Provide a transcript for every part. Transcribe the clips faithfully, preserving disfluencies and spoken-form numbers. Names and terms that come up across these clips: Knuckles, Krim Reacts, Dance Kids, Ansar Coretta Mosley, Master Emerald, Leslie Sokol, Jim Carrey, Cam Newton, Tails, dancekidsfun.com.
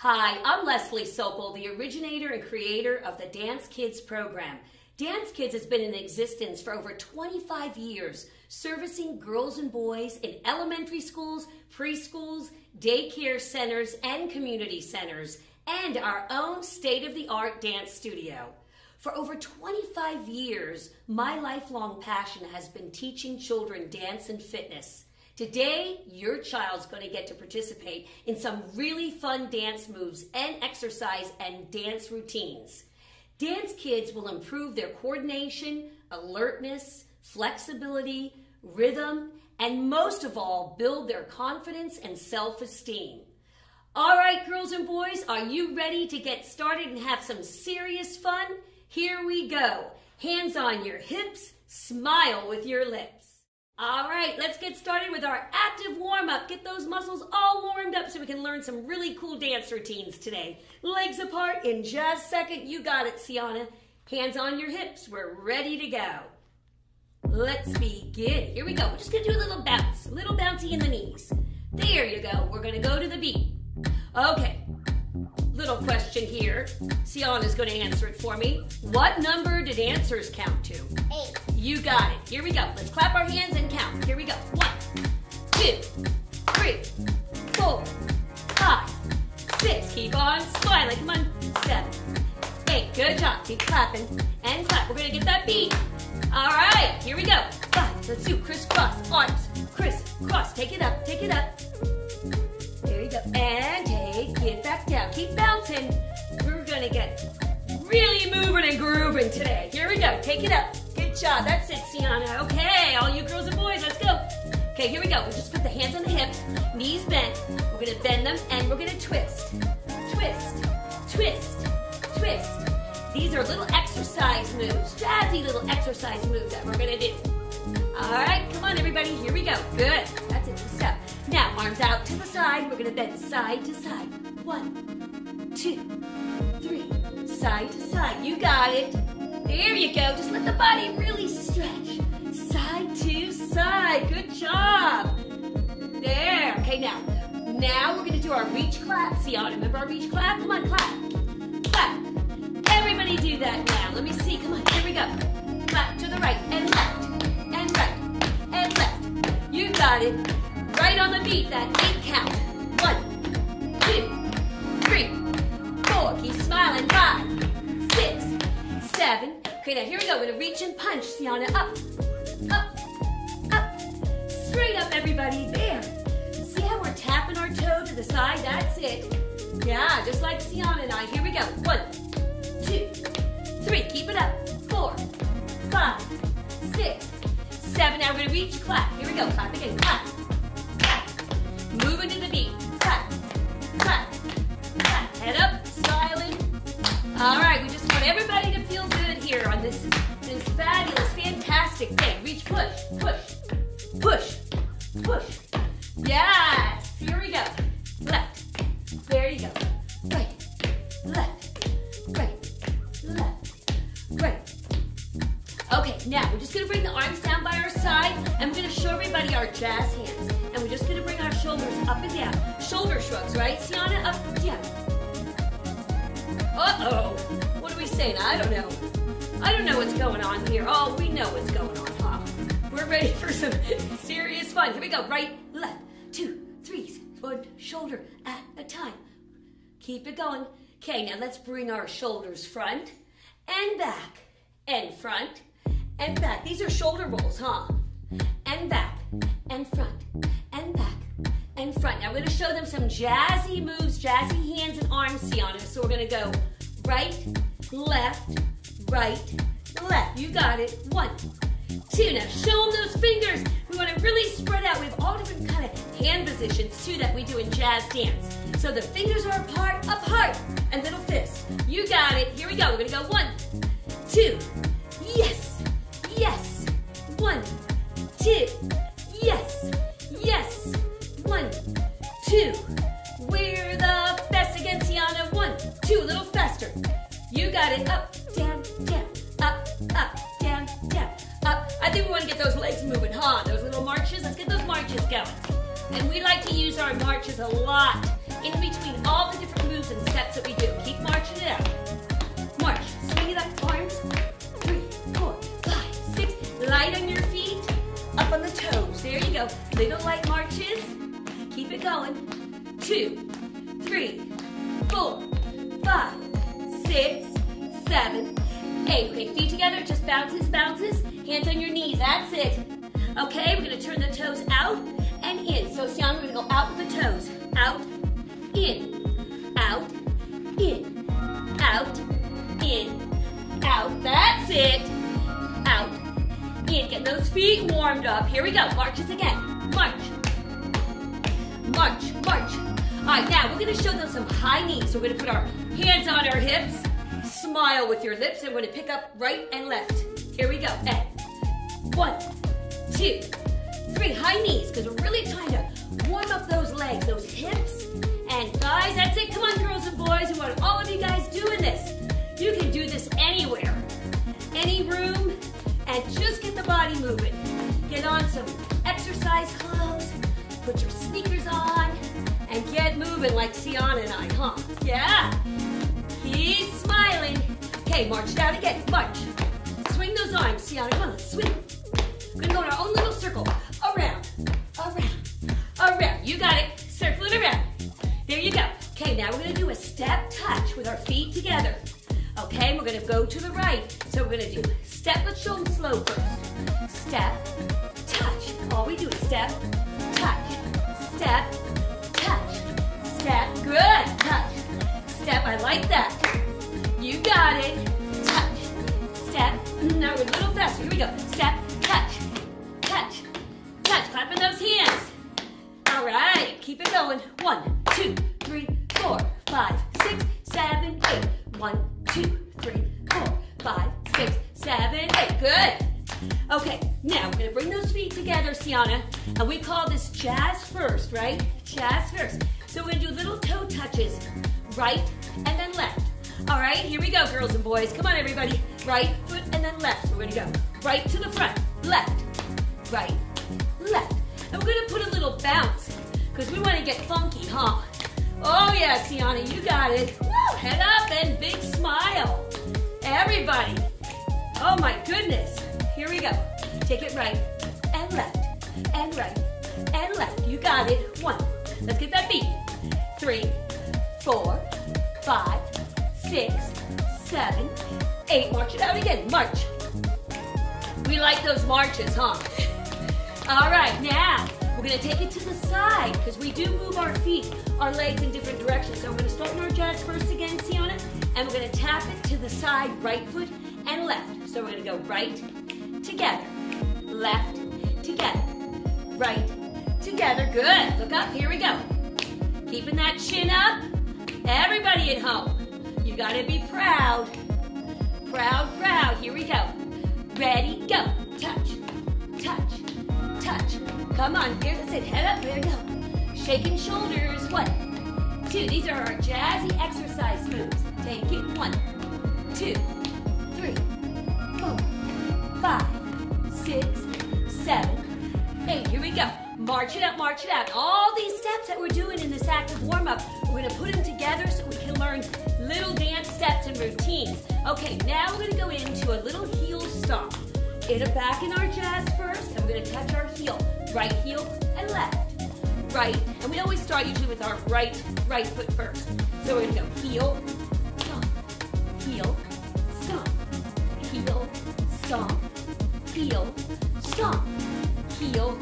Hi, I'm Leslie Sokol, the originator and creator of the Dance Kids program. Dance Kids has been in existence for over twenty-five years, servicing girls and boys in elementary schools, preschools, daycare centers, and community centers, and our own state-of-the-art dance studio. For over twenty-five years, my lifelong passion has been teaching children dance and fitness. Today, your child's going to get to participate in some really fun dance moves and exercise and dance routines. Dance Kids will improve their coordination, alertness, flexibility, rhythm, and most of all, build their confidence and self-esteem. All right, girls and boys, are you ready to get started and have some serious fun? Here we go. Hands on your hips, smile with your lips. All right, let's get started with our active warm-up. Get those muscles all warmed up so we can learn some really cool dance routines today. Legs apart in just a second. You got it, Sienna. Hands on your hips. We're ready to go. Let's begin. Here we go. We're just going to do a little bounce, a little bouncy in the knees. There you go. We're going to go to the beat. Okay, little question here. Sienna's going to answer it for me. What number did dancers count to? Eight. You got it. Here we go. Let's clap our hands and count. Here we go. One, two, three, four, five, six. Keep on smiling. Come on. Seven, eight. Good job. Keep clapping and clap. We're going to get that beat. All right. Here we go. Five. Let's do crisscross. Arms. Crisscross. Take it up. Take it up. There you go. And take it back down. Keep bouncing. We're going to get really moving and grooving today. Here we go. Take it up. Job. That's it, Sienna. Okay, all you girls and boys, let's go. Okay, here we go. We'll just put the hands on the hips, knees bent. We're going to bend them, and we're going to twist. Twist, twist, twist. These are little exercise moves, jazzy little exercise moves that we're going to do. All right, come on, everybody. Here we go. Good. That's it. Step. Now, arms out to the side. We're going to bend side to side. One, two, three. Side to side. You got it. There you go. Just let the body really stretch. Side to side. Good job. There. Okay, now. Now we're going to do our reach clap. See y'all. Remember our reach clap? Come on, clap. Clap. Everybody do that now. Let me see. Come on. Here we go. Clap to the right and left and right and left. You got it. Right on the beat. That eight count. One, two, three, four. Keep smiling. Five, six, seven. Okay, now here we go. We're gonna reach and punch. Sienna, up, up, up. Straight up, everybody. There. See how we're tapping our toe to the side? That's it. Yeah, just like Sienna and I. Here we go. One, two, three. Keep it up. Four, five, six, seven. Now we're gonna reach. Clap. Here we go. Clap again. Clap. Clap. Moving to the beat. Clap. Clap. Clap. Head up. Silent. All right. We just want everybody to feel good here on this, this fabulous, fantastic thing. Reach, push, push, push, push. Yes. Here we go. Left. There you go. Right, left, right, left, right. Okay, now we're just going to bring the arms down by our side, and we're going to show everybody our jazz hands. And we're just going to bring our shoulders up and down. Shoulder shrugs, right? Sienna, up and down. Uh-oh. What are we saying? I don't know. I don't know what's going on here. Oh, we know what's going on, huh? We're ready for some serious fun. Here we go. Right, left, two, three, one shoulder at a time. Keep it going. Okay, now let's bring our shoulders front and back and front and back. These are shoulder rolls, huh? And back and front and back and front. Now we're going to show them some jazzy moves, jazzy hands and arms, Sienna. So we're going to go right, left, right, left. You got it. One, two. Now show them those fingers. We want to really spread out. We have all different kind of hand positions, too, that we do in jazz dance. So the fingers are apart, apart, and little fists. You got it. Here we go. We're going to go one, two, yes, yes, one, two, yes, yes, one, two. We're the best against Sienna. One, two, a little faster. You got it. Up, down, down, up, up, down, down, up. I think we want to get those legs moving, huh? Those little marches. Let's get those marches going. And we like to use our marches a lot in between all the different moves go. Little light marches. Keep it going. Two, three, four, five, six, seven, eight. Okay, feet together, just bounces, bounces. Hands on your knees, that's it. Okay, we're gonna turn the toes out and in. So Sian, we're gonna go out with the toes. Out, in, out, in, out, in, out. That's it. Out, in. Get those feet warmed up. Here we go, marches again. March, march, march. All right, now we're gonna show them some high knees. So we're gonna put our hands on our hips. Smile with your lips, and we're gonna pick up right and left. Here we go, and one, two, three, high knees, because we're really trying to warm up those legs, those hips, and thighs. That's it, come on girls and boys, we want all of you guys doing this. You can do this anywhere, any room, and just get the body moving. Get on some exercise clothes, put your sneakers on, and get moving like Sian and I, huh? Yeah, keep smiling. Okay, march down again, march. Swing those arms, Sian, come on, swing. We're gonna go in our own little circle. Around, around, around. You got it, circle it around. There you go. Okay, now we're gonna do a step touch with our feet together. Okay, we're gonna go to the right. So we're gonna do step, let's show them slow first. Step, touch. All we do is step, touch, step, touch, step, good, touch, step, I like that. You got it, touch, step. Now we're a little faster, here we go. Step, touch, touch, touch. Clapping those hands. All right, keep it going. One, two, three, four, five, six, seven, eight. One, two, three, four, five, six, seven, eight. Good. Okay, now we're gonna bring those feet together, Sian, and we call this jazz first, right? Jazz first. So we're gonna do little toe touches, right and then left. All right, here we go, girls and boys. Come on, everybody. Right foot and then left. We're gonna go right to the front, left, right, left. And we're gonna put a little bounce, because we wanna get funky, huh? Oh yeah, Sian, you got it. Woo, head up and big smile. Everybody. Oh my goodness. Here we go. Take it right and left, and right, and left. You got it. One, let's get that beat. Three, four, five, six, seven, eight. March it out again. March. We like those marches, huh? All right, now we're gonna take it to the side, because we do move our feet, our legs in different directions. So we're gonna start in our jazz first again, Sian, and we're gonna tap it to the side, right foot and left. So we're gonna go right, together, left, together, right, together. Good, look up, here we go. Keeping that chin up. Everybody at home, you gotta be proud. Proud, proud, here we go. Ready, go. Touch, touch, touch. Come on, here, that's it, head up, there you go. Shaking shoulders, one, two. These are our jazzy exercise moves. Take it, one, two, three, four, five, six, seven, eight. Here we go. March it up, march it out. All these steps that we're doing in this active warm-up, we're gonna put them together so we can learn little dance steps and routines. Okay, now we're gonna go into a little heel stomp. Get it back in our jazz first, and we're gonna touch our heel. Right heel and left. Right, and we always start usually with our right, right foot first. So we're gonna go heel, stomp, heel, stomp, heel, stomp, heel, stomp, heel.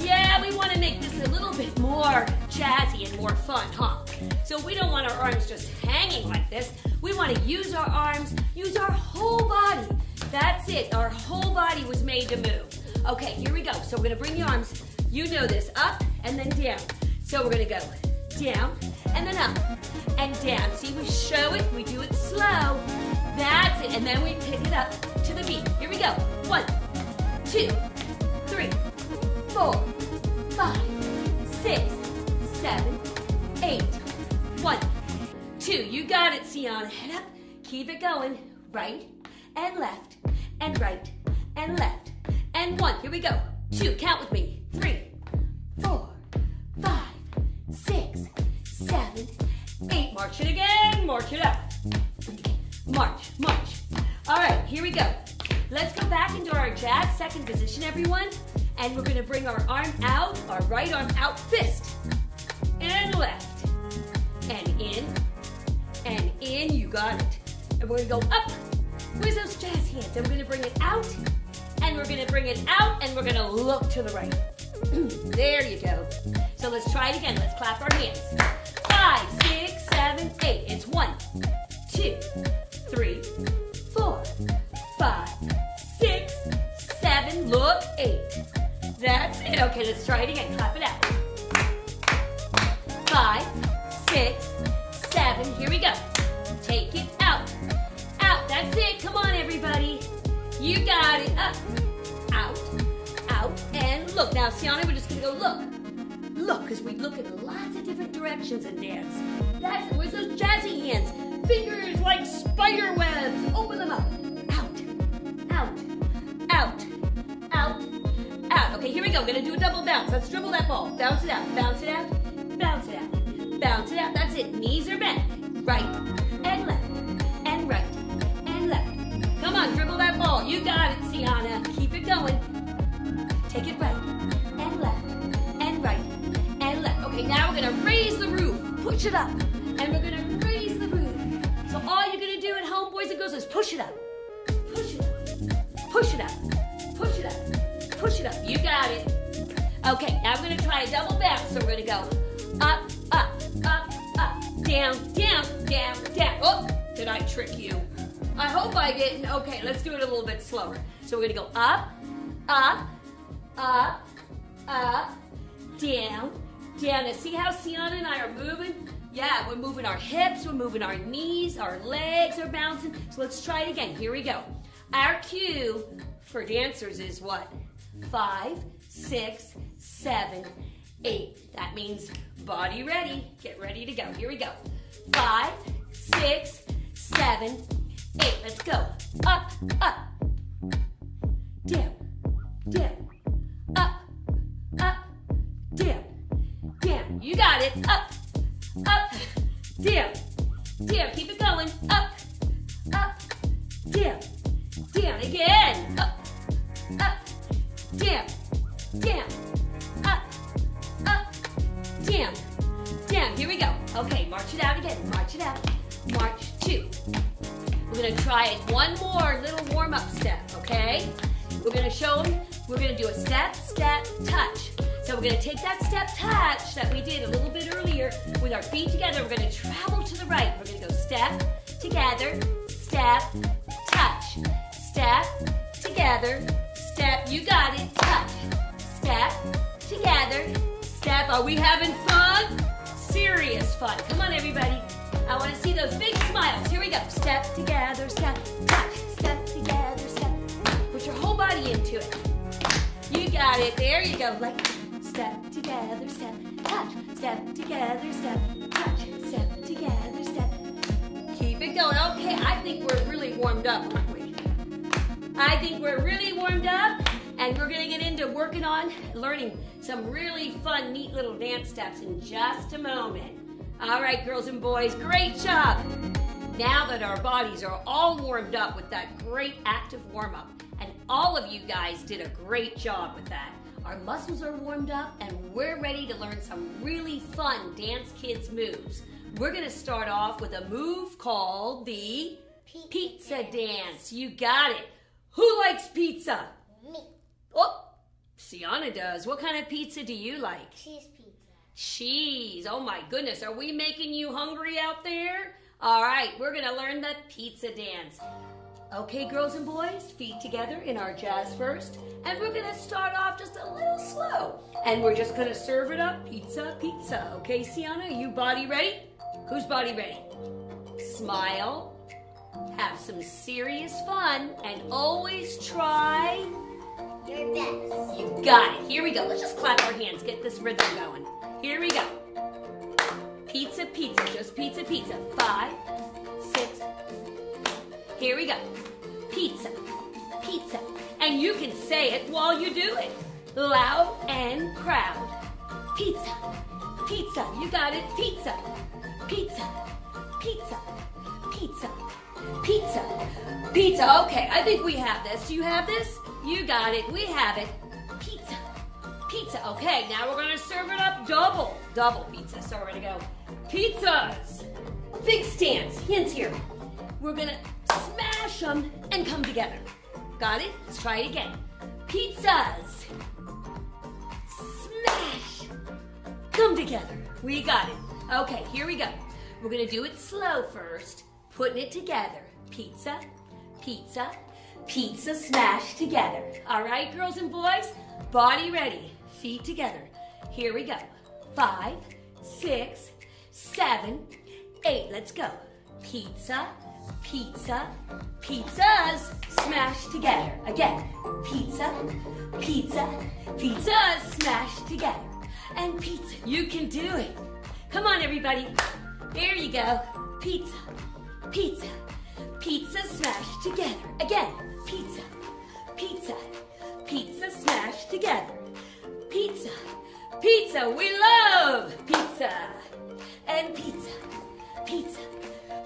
Yeah, we wanna make this a little bit more jazzy and more fun, huh? So we don't want our arms just hanging like this. We want to use our arms, use our whole body. That's it. Our whole body was made to move. Okay, here we go. So we're going to bring your arms, you know this, up and then down. So we're going to go down and then up and down. See, we show it, we do it slow. That's it. And then we pick it up to the beat. Here we go. One, two, three, four, five, six, seven, eight. One, two, you got it, Sian. Head up, keep it going. Right and left and right and left and one. Here we go. Two, count with me. Three, four, five, six, seven, eight. March it again. March it up. March, march. All right, here we go. Let's go back into our jazz second position, everyone. And we're gonna bring our arm out, our right arm out, fist. And left. And in. And in, you got it. And we're gonna go up. Where's those jazz hands? And we're gonna bring it out. And we're gonna bring it out. And we're gonna look to the right. There you go. So let's try it again. Let's clap our hands. Five, six, seven, eight. It's one, two, three, four, five, six, seven. Look, eight. That's it. Okay, let's try it again. Clap it out. Five, six, seven. Here we go. Take it out. Out. That's it. Come on, everybody. You got it. Up. Out. Out. And look. Now, Sianna, we're just going to go look. Look, because we look in lots of different directions and dance. That's it. Where's those jazzy hands? Fingers like spider webs. Open them up. Out. Out. Out. Out. Out. Okay, here we go. We're going to do a double bounce. Let's dribble that ball. Bounce it out. Bounce it out. Bounce it out. Bounce it out. That's it. Knees are bent. Right and left. And right and left. Come on, dribble that ball. You got it, Sianna. Keep it going. Take it right and left and right and left. Okay, now we're going to raise the roof. Push it up. And we're going to raise the roof. So all you're going to do at home, boys and girls, is push it up. Push it up. Push it up. Push it up. Push it up. You got it. Okay, now we're going to try a double bounce. So we're going to go up, up, up, up, down, down, down, down. Oh, did I trick you? I hope I didn't. Okay, let's do it a little bit slower. So we're gonna go up, up, up, up, down, down. And see how Sianna and I are moving? Yeah, we're moving our hips, we're moving our knees, our legs are bouncing. So let's try it again. Here we go. Our cue for dancers is what? Five, six, seven, eight. That means body ready. Get ready to go. Here we go. Five, six, seven, eight. Let's go. Up, up. Down, down. Up, up, down, down. You got it. Up, up, down, down. Keep it going. Up, up, down, down. Again. Up, up, down, down. Down, down, here we go. Okay, march it out again, march it out. March two. We're gonna try it one more little warm-up step, okay? We're gonna show them, we're gonna do a step, step, touch. So we're gonna take that step touch that we did a little bit earlier with our feet together, we're gonna travel to the right. We're gonna go step, together, step, touch. Step, together, step, you got it, touch. Step, together, step. Are we having fun? Serious fun. Come on, everybody. I want to see those big smiles. Here we go. Step together, step, touch. Step together, step. Put your whole body into it. You got it. There you go. Like, step together, step, touch. Step together, step, touch. Step together, step. Keep it going. Okay, I think we're really warmed up, aren't we? I think we're really warmed up. And we're going to get into working on learning some really fun, neat little dance steps in just a moment. All right, girls and boys, great job. Now that our bodies are all warmed up with that great active warm-up, and all of you guys did a great job with that. Our muscles are warmed up, and we're ready to learn some really fun Dance Kids moves. We're going to start off with a move called the pizza, pizza dance. dance. You got it. Who likes pizza? Me. Oh, Sianna does. What kind of pizza do you like? Cheese pizza. Cheese. Oh my goodness. Are we making you hungry out there? All right. We're going to learn the pizza dance. Okay, girls and boys, feet together in our jazz first. And we're going to start off just a little slow. And we're just going to serve it up. Pizza, pizza. Okay, Sianna, are you body ready? Who's body ready? Smile. Have some serious fun. And always try... your best. You got it. Here we go. Let's just clap our hands. Get this rhythm going. Here we go. Pizza, pizza. Just pizza, pizza. Five, six. Here we go. Pizza, pizza. And you can say it while you do it. Loud and proud. Pizza, pizza. You got it. Pizza, pizza, pizza, pizza, pizza, pizza. Okay, I think we have this. Do you have this? You got it. We have it. Pizza. pizza. Okay, now we're gonna serve it up double. Double pizza, so we're gonna go pizzas. Big stance, hands here. We're gonna smash them and come together. Got it? Let's try it again. Pizzas. Smash. Come together. We got it. Okay, here we go. We're gonna do it slow first, putting it together. Pizza, pizza, pizza smash together. All right, girls and boys, body ready, feet together. Here we go. Five, six, seven, eight. Let's go. Pizza, pizza, pizzas smash together. Again, pizza, pizza, pizzas smash together. And pizza, you can do it. Come on, everybody. There you go. Pizza, pizza, pizza smash together. Again, pizza, pizza, pizza smash together. Pizza, pizza, we love pizza. And pizza, pizza,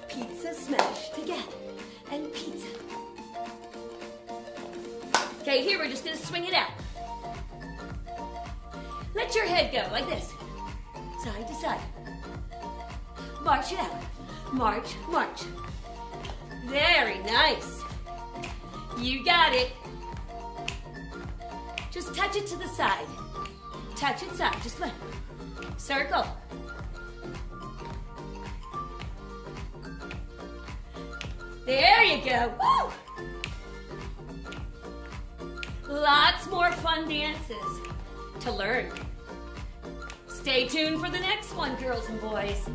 pizza smash together. And pizza. Okay, here we're just gonna swing it out. Let your head go like this, side to side. March it out, march, march. Very nice. You got it. Just touch it to the side. Touch it side, just let it. Circle. There you go. Woo! Lots more fun dances to learn. Stay tuned for the next one, girls and boys.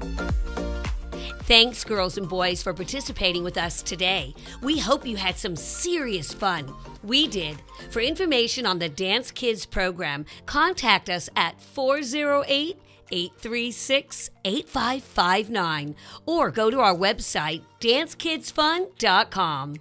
Thanks, girls and boys, for participating with us today. We hope you had some serious fun. We did. For information on the Dance Kids program, contact us at four oh eight, eight three six, eight five five nine or go to our website, dance kids fun dot com.